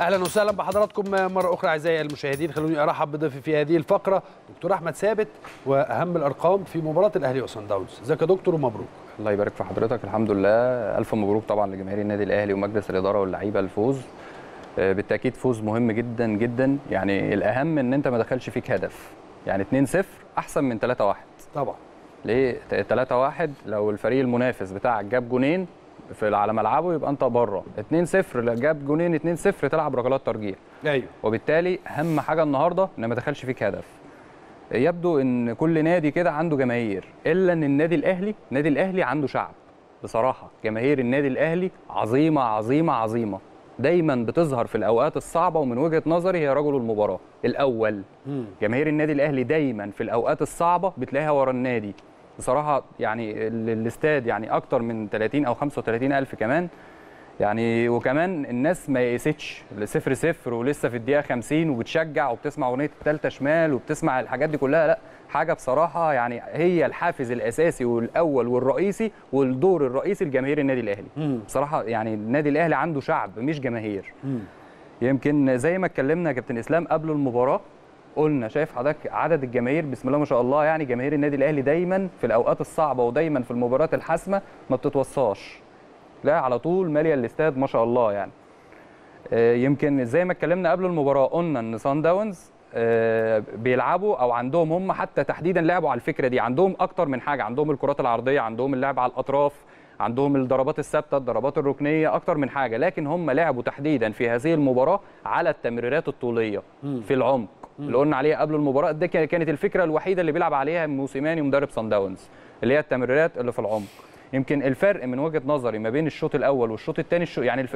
اهلا وسهلا بحضراتكم مره اخرى اعزائي المشاهدين. خلوني ارحب بضيفي في هذه الفقره دكتور احمد ثابت واهم الارقام في مباراه الاهلي وصن داونز. ازيك يا دكتور ومبروك. الله يبارك في حضرتك. الحمد لله، الف مبروك طبعا لجماهير النادي الاهلي ومجلس الاداره واللعيبه الفوز. بالتاكيد فوز مهم جدا جدا، يعني الاهم ان انت ما دخلش فيك هدف، يعني 2-0 احسن من 3-1 طبعا. ليه 3-1؟ لو الفريق المنافس بتاعك جاب جونين على ملعبه يبقى انت بره. 2-0 جاب جونين 2-0 تلعب ركلات ترجيح. ايوه، وبالتالي اهم حاجه النهارده ان ما دخلش فيك هدف. يبدو ان كل نادي كده عنده جماهير، الا ان النادي الاهلي عنده شعب. بصراحه جماهير النادي الاهلي عظيمه عظيمه عظيمه، دايما بتظهر في الاوقات الصعبه، ومن وجهه نظري هي رجل المباراه الاول. جماهير النادي الاهلي دايما في الاوقات الصعبه بتلاقيها ورا النادي بصراحه. يعني الاستاد يعني اكتر من 30 او 35 الف كمان، يعني وكمان الناس ما يئستش. 0-0 ولسه في الدقيقه 50 وبتشجع وبتسمع اغنيه الثالثه شمال وبتسمع الحاجات دي كلها. لا حاجه بصراحه، يعني هي الحافز الاساسي والاول والرئيسي والدور الرئيسي لجماهير النادي الاهلي. بصراحه يعني النادي الاهلي عنده شعب مش جماهير. يمكن زي ما اتكلمنا يا كابتن اسلام قبل المباراه، قلنا شايف حضرتك عدد الجماهير بسم الله ما شاء الله. يعني جماهير النادي الاهلي دايما في الاوقات الصعبه ودايما في المباريات الحاسمه ما بتتوصاش، لا على طول ماليه الاستاد ما شاء الله. يعني يمكن زي ما اتكلمنا قبل المباراه قلنا ان صن داونز بيلعبوا او عندهم هم حتى تحديدا لعبوا على الفكره دي. عندهم اكتر من حاجه، عندهم الكرات العرضيه، عندهم اللعب على الاطراف، عندهم الضربات الثابته، الضربات الركنيه، اكتر من حاجه. لكن هم لعبوا تحديدا في هذه المباراه على التمريرات الطوليه في العمق اللي قلنا عليها قبل المباراه. دي كانت الفكره الوحيده اللي بيلعب عليها موسيماني مدرب صن داونز، اللي هي التمريرات اللي في العمق. يمكن الفرق من وجهه نظري ما بين الشوط الاول والشوط الثاني، يعني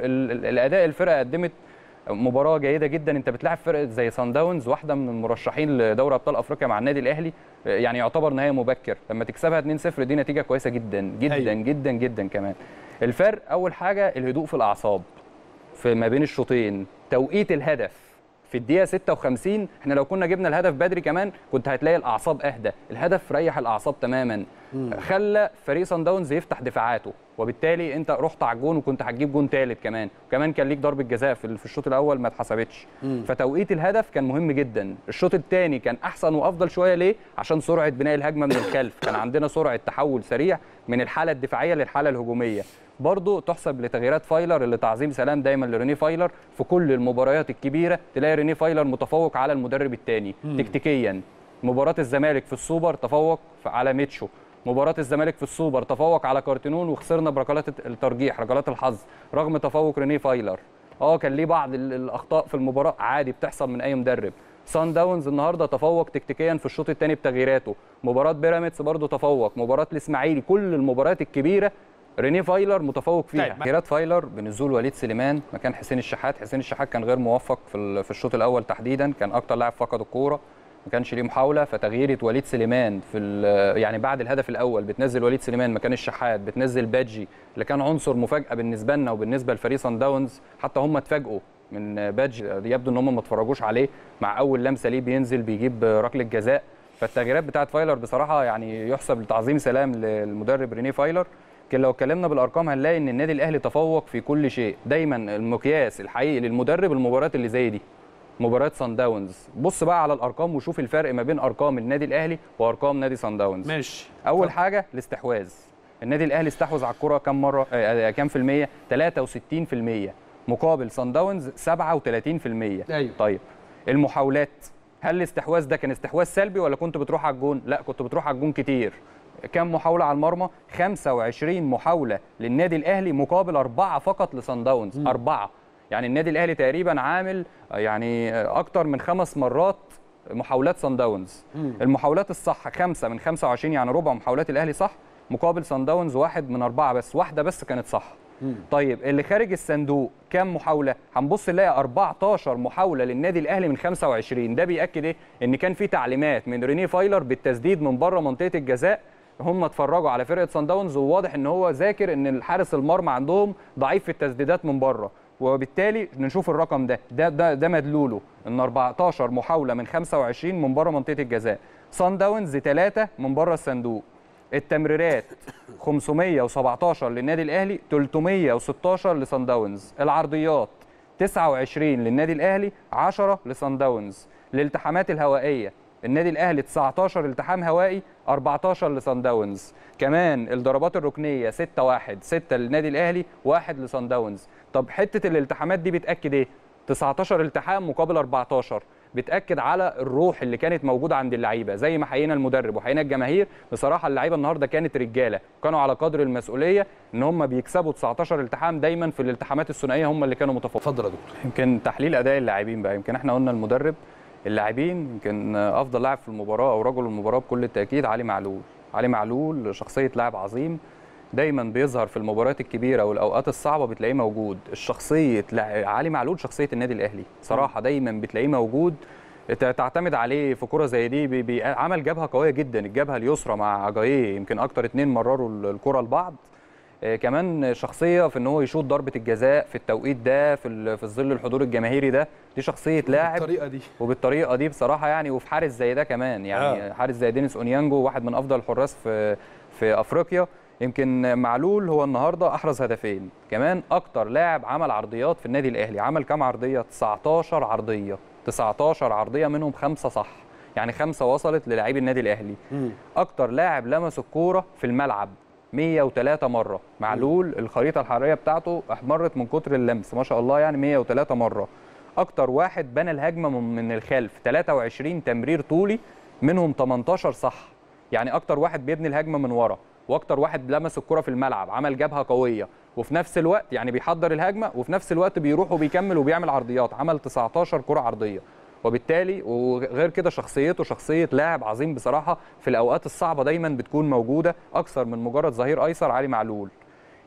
الاداء الفرقه قدمت مباراه جيده جدا. انت بتلاعب فرقه زي صن داونز، واحده من المرشحين لدوري ابطال افريقيا مع النادي الاهلي، يعني يعتبر نهايه مبكر. لما تكسبها 2-0 دي نتيجه كويسه جدا جدا جدا جدا, جدا كمان. الفرق اول حاجه الهدوء في الاعصاب في ما بين الشوطين، توقيت الهدف في الدقيقة 56. احنا لو كنا جبنا الهدف بدري كمان كنت هتلاقي الأعصاب أهدى. الهدف ريح الأعصاب تماما، خلى فريق صن داونز يفتح دفاعاته، وبالتالي أنت رحت على الجون وكنت هتجيب جون ثالث كمان، وكمان كان ليك ضربة جزاء في الشوط الأول ما اتحسبتش. فتوقيت الهدف كان مهم جدا. الشوط الثاني كان أحسن وأفضل شوية. ليه؟ عشان سرعة بناء الهجمة من الخلف، كان عندنا سرعة تحول سريع من الحالة الدفاعية للحالة الهجومية. برضه تحسب لتغييرات فايلر، اللي تعظيم سلام دايما لريني فايلر. في كل المباريات الكبيره تلاقي ريني فايلر متفوق على المدرب الثاني تكتيكيا. مباراه الزمالك في السوبر تفوق على ميتشو، مباراه الزمالك في السوبر تفوق على كارتينون وخسرنا بركلات الترجيح، ركلات الحظ، رغم تفوق ريني فايلر. كان ليه بعض الاخطاء في المباراه، عادي بتحصل من اي مدرب. صن داونز النهارده تفوق تكتيكيا في الشوط الثاني بتغييراته. مباراه بيراميدز برضه تفوق، مباراه الاسماعيلي، كل المباريات الكبيره ريني فايلر متفوق فيها. طيب. تغييرات فايلر بنزول وليد سليمان مكان حسين الشحات. حسين الشحات كان غير موفق في الشوط الاول تحديدا، كان اكتر لاعب فقد الكوره، ما كانش ليه محاوله. فتغييره وليد سليمان يعني بعد الهدف الاول بتنزل وليد سليمان مكان الشحات، بتنزل باجي اللي كان عنصر مفاجاه بالنسبه لنا وبالنسبه لفريق صن داونز. حتى هم اتفاجئوا من باجي، يبدو ان هم ما اتفرجوش عليه. مع اول لمسه ليه بينزل بيجيب ركله جزاء. فالتغييرات بتاعت فايلر بصراحه يعني يحسب لتعظيم سلام للمدرب ريني فايلر. لكن لو اتكلمنا بالارقام هنلاقي ان النادي الاهلي تفوق في كل شيء. دايما المقياس الحقيقي للمدرب المباريات اللي زي دي، مباراه صن داونز. بص بقى على الارقام وشوف الفرق ما بين ارقام النادي الاهلي وارقام نادي صن داونز. ماشي. اول حاجه الاستحواذ. النادي الاهلي استحوذ على الكره كم مره، كم في الميه؟ 63%، مقابل صن داونز 37%. ايوه. طيب المحاولات، هل الاستحواذ ده كان استحواذ سلبي ولا كنت بتروح على الجون؟ لا، كنت بتروح على الجون كتير. كم محاولة على المرمى؟ 25 محاولة للنادي الأهلي مقابل 4 فقط لصن داونز. 4، يعني النادي الأهلي تقريبا عامل يعني أكتر من 5 مرات محاولات صن داونز. المحاولات الصح 5 من 25، يعني ربع محاولات الأهلي صح، مقابل صن داونز 1 من 4 بس، واحدة بس كانت صح. طيب اللي خارج الصندوق كم محاولة؟ هنبص نلاقي 14 محاولة للنادي الأهلي من 25. ده بيأكد إيه؟ إن كان في تعليمات من ريني فايلر بالتسديد من بره منطقة الجزاء. هم اتفرجوا على فرقه صن داونز وواضح ان هو ذاكر ان الحارس المرمى عندهم ضعيف في التسديدات من بره، وبالتالي نشوف الرقم ده مدلوله ان 14 محاوله من 25 من بره منطقه الجزاء. صن داونز 3 من بره الصندوق. التمريرات 517 للنادي الاهلي، 316 لصن داونز. العرضيات 29 للنادي الاهلي، 10 لصن داونز. الالتحامات الهوائيه النادي الاهلي 19 التحام هوائي، 14 لصن داونز. كمان الضربات الركنيه 6-1، 6 للنادي الاهلي، 1 لصن داونز. طب حته الالتحامات دي بتاكد ايه؟ 19 التحام مقابل 14، بتاكد على الروح اللي كانت موجوده عند اللعيبه. زي ما حيينا المدرب وحيينا الجماهير، بصراحه اللعيبه النهارده كانت رجاله، كانوا على قدر المسؤوليه ان هم بيكسبوا 19 التحام. دايما في الالتحامات الثنائيه هم اللي كانوا متفوقين. اتفضل يا دكتور. يمكن تحليل اداء اللاعبين بقى، يمكن احنا قلنا المدرب، اللاعبين، يمكن افضل لاعب في المباراه او رجل المباراه بكل التاكيد علي معلول. علي معلول شخصيه لاعب عظيم، دايما بيظهر في المباريات الكبيره والاوقات الصعبه بتلاقيه موجود. الشخصيه علي معلول شخصيه النادي الاهلي صراحه، دايما بتلاقيه موجود، تعتمد عليه في كره زي دي. عمل جبهه قويه جدا، الجبهه اليسرى مع اجاية، يمكن اكتر اتنين مرروا الكره لبعض. كمان شخصيه في ان هو يشوط ضربه الجزاء في التوقيت ده، في ظل الحضور الجماهيري ده. دي شخصيه لاعب وبالطريقه دي بصراحه يعني. وفي حارس زي ده كمان يعني حارس زي دينيس اونيانجو، واحد من افضل الحراس في افريقيا. يمكن معلول هو النهارده احرز هدفين، كمان اكتر لاعب عمل عرضيات في النادي الاهلي. عمل كام عرضيه؟ 19 عرضيه، 19 عرضيه منهم 5 صح، يعني 5 وصلت للاعبي النادي الاهلي. اكتر لاعب لمس الكوره في الملعب 103 مره معلول. الخريطه الحراريه بتاعته احمرت من كتر اللمس ما شاء الله، يعني 103 مره. اكتر واحد بنى الهجمه من الخلف 23 تمرير طولي منهم 18 صح، يعني اكتر واحد بيبني الهجمه من ورا، واكتر واحد لمس الكره في الملعب، عمل جبهه قويه، وفي نفس الوقت يعني بيحضر الهجمه وفي نفس الوقت بيروح وبيكمل وبيعمل عرضيات. عمل 19 كره عرضيه، وبالتالي وغير كده شخصيته شخصيه لاعب عظيم بصراحه. في الاوقات الصعبه دايما بتكون موجوده، اكثر من مجرد ظهير ايسر علي معلول.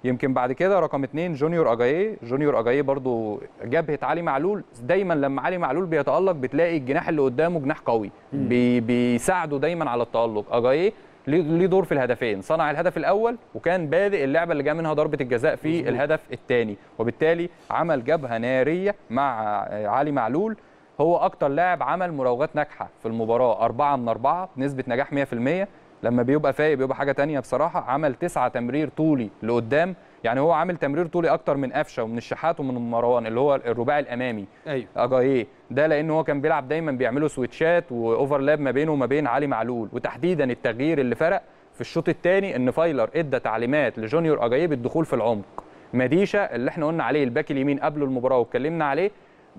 يمكن بعد كده رقم 2 جونيور اجاية. جونيور اجاية برضو جبهه علي معلول، دايما لما علي معلول بيتالق بتلاقي الجناح اللي قدامه جناح قوي بيساعده دايما على التالق. اجاية ليه دور في الهدفين، صنع الهدف الاول وكان بادئ اللعبه اللي جاء منها ضربه الجزاء في الهدف الثاني، وبالتالي عمل جبهه ناريه مع علي معلول. هو اكتر لاعب عمل مراوغات ناجحه في المباراه، 4 من 4 نسبه نجاح 100%. لما بيبقى فايق بيبقى حاجه ثانيه بصراحه. عمل 9 تمرير طولي لقدام، يعني هو عامل تمرير طولي اكتر من قفشه ومن الشحات ومن مروان اللي هو الرباعي الامامي. ايوه اجاية ده لان هو كان بيلعب دايما بيعملوا سويتشات واوفرلاب ما بينه وما بين علي معلول. وتحديدا التغيير اللي فرق في الشوط الثاني ان فايلر ادى تعليمات لجونيور اجاية بالدخول في العمق. مديشه اللي احنا قلنا عليه الباك اليمين قبل المباراه واتكلمنا عليه،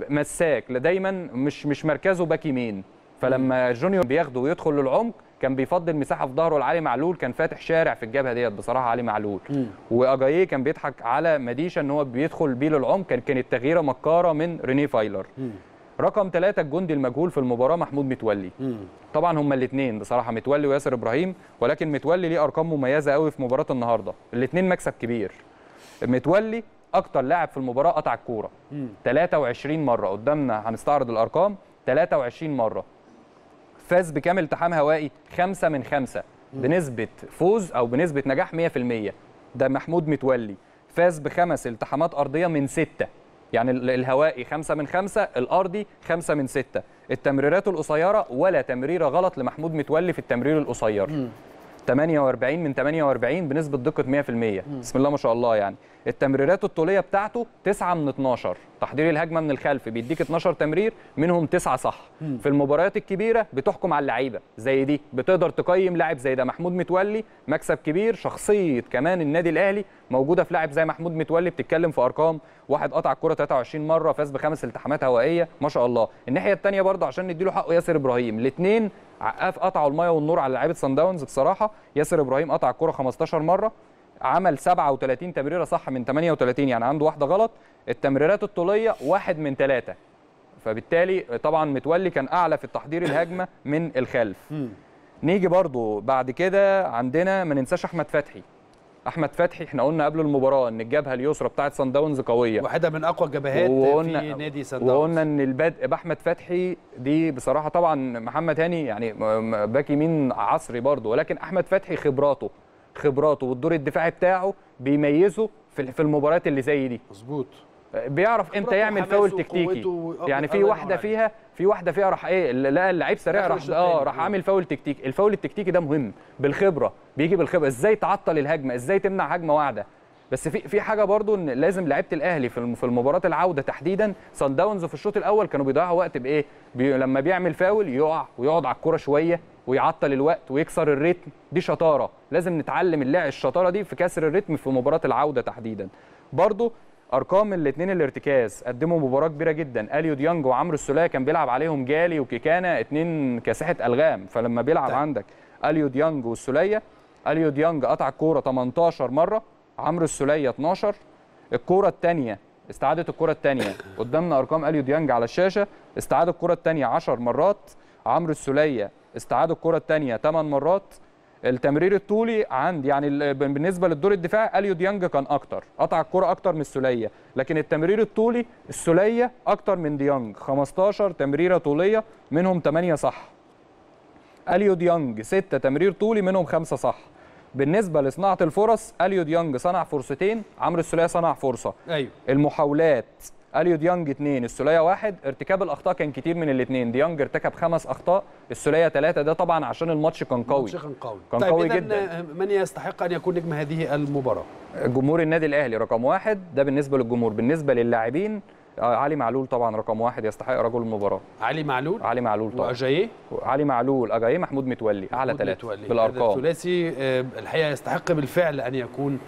مساك دايما مش مركزه باك يمين، فلما جونيور بياخده ويدخل للعمق كان بيفضل مساحه في ظهره لعلي معلول، كان فاتح شارع في الجبهه ديت بصراحه علي معلول. واجاية كان بيضحك على مديشه ان هو بيدخل بيه للعمق، كانت تغييره مكاره من ريني فايلر. رقم 3 الجندي المجهول في المباراه محمود متولي. طبعا هما الاثنين بصراحه متولي وياسر ابراهيم، ولكن متولي ليه ارقام مميزه قوي في مباراه النهارده، الاثنين مكسب كبير. متولي اكتر لاعب في المباراه قطع الكوره 23 مره، قدامنا هنستعرض الارقام 23 مره. فاز بكام التحام هوائي؟ 5 من 5 بنسبة فوز أو بنسبة نجاح 100%. ده محمود متولي. فاز ب5 التحامات أرضية من 6، يعني الهوائي 5 من 5، الأرضي 5 من 6. التمريرات القصيرة ولا تمريرة غلط لمحمود متولي في التمرير القصير. 48 من 48 بنسبة دقة 100%، بسم الله ما شاء الله يعني. التمريرات الطولية بتاعته 9 من 12، تحضير الهجمة من الخلف بيديك 12 تمرير منهم 9 صح. في المباريات الكبيرة بتحكم على اللعيبة زي دي، بتقدر تقيم لاعب زي ده. محمود متولي مكسب كبير، شخصية كمان النادي الأهلي موجودة في لاعب زي محمود متولي. بتتكلم في أرقام، واحد قطع الكرة 23 مرة، فاز ب5 التحامات هوائية ما شاء الله. الناحية الثانية برضه عشان نديله حقه ياسر إبراهيم، الاثنين قطعوا المية والنور على لعيبة صن داونز بصراحة. ياسر إبراهيم قطع الكرة 15 مرة، عمل 37 تمريره صح من 38، يعني عنده واحده غلط. التمريرات الطوليه 1 من 3، فبالتالي طبعا متولي كان اعلى في التحضير الهجمه من الخلف. نيجي برضو بعد كده عندنا ما ننساش احمد فتحي. احمد فتحي احنا قلنا قبل المباراه ان الجبهه اليسرى بتاعه صن داونز قويه، واحده من اقوى الجبهات في نادي صن داونز. وقلنا ان البدء باحمد فتحي دي بصراحه، طبعا محمد هاني يعني باك يمين عصري برضو، ولكن احمد فتحي خبراته والدور الدفاعي بتاعه بيميزه في المباريات اللي زي دي. مظبوط، بيعرف امتى يعمل فاول تكتيكي. يعني في واحده فيها راح ايه، لقى اللعيب سريع راح عامل فاول تكتيكي. الفاول التكتيكي ده مهم بالخبره، بيجي بالخبره ازاي تعطل الهجمه، ازاي تمنع هجمه واعده. بس في حاجه برضو ان لازم لعيبه الاهلي في المباراه العوده تحديدا، صن داونز في الشوط الاول كانوا بيضيعوا وقت بايه؟ لما بيعمل فاول يقع ويقعد على الكوره شويه ويعطل الوقت ويكسر الريتم. دي شطاره، لازم نتعلم اللاعب الشطاره دي في كسر الريتم في مباراه العوده تحديدا. برضو ارقام الاثنين الارتكاز، قدموا مباراه كبيره جدا. اليو ديانج وعمرو السوليه كان بيلعب عليهم جالي وكيكانا، اثنين كاسحه الغام. فلما بيلعب عندك اليو ديانج والسوليه، اليو ديانج قطع الكوره 18 مره، عمرو السوليه 12. الكوره الثانيه استعادة الكوره الثانيه قدامنا ارقام اليو ديانج على الشاشه، استعاد الكوره الثانيه 10 مرات، عمرو السوليه استعاد الكوره الثانيه 8 مرات. التمرير الطولي عند يعني بالنسبه للدور الدفاعي اليو ديانج كان اكتر، قطع الكوره اكتر من السوليه، لكن التمرير الطولي السوليه اكتر من ديانج، 15 تمريره طوليه منهم 8 صح. اليو ديانج 6 تمرير طولي منهم 5 صح. بالنسبه لصناعه الفرص، اليو ديانج صنع فرصتين، عمرو السوليه صنع فرصه. ايوه. المحاولات اليو ديانج 2 السوليه 1. ارتكاب الاخطاء كان كتير من الاثنين، ديانج ارتكب 5 اخطاء، السوليه 3. ده طبعا عشان الماتش كان قوي. الماتش كان قوي. كان قوي جدا. من يستحق ان يكون نجم هذه المباراه؟ جمهور النادي الاهلي رقم 1، ده بالنسبه للجمهور. بالنسبه للاعبين، علي معلول طبعا رقم 1 يستحق رجل المباراه. علي معلول. علي معلول طبعا. واجاييه. علي معلول، اجاييه، محمود متولي، اعلى 3 في الارقام. الثلاثي الحقيقه يستحق بالفعل ان يكون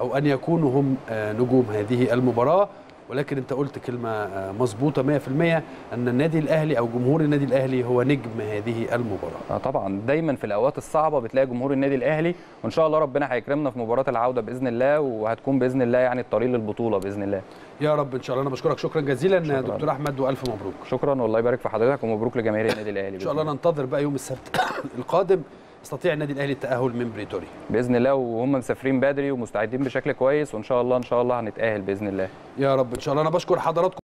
او ان يكونوا هم نجوم هذه المباراه. ولكن انت قلت كلمه مظبوطه 100%، ان النادي الاهلي او جمهور النادي الاهلي هو نجم هذه المباراه. طبعا دايما في الاوقات الصعبه بتلاقي جمهور النادي الاهلي، وان شاء الله ربنا هيكرمنا في مباراه العوده باذن الله، وهتكون باذن الله يعني الطريق للبطوله باذن الله يا رب ان شاء الله. انا بشكرك شكرا جزيلا دكتور احمد، والف مبروك. شكرا، والله يبارك في حضرتك، ومبروك لجماهير النادي الاهلي. ان شاء الله ننتظر بقى يوم السبت القادم يستطيع النادي الاهلي التاهل من بريتوريا باذن الله، وهم مسافرين بدري ومستعدين بشكل كويس، وان شاء الله هنتاهل باذن الله يا رب ان شاء الله. انا بشكر حضراتكم.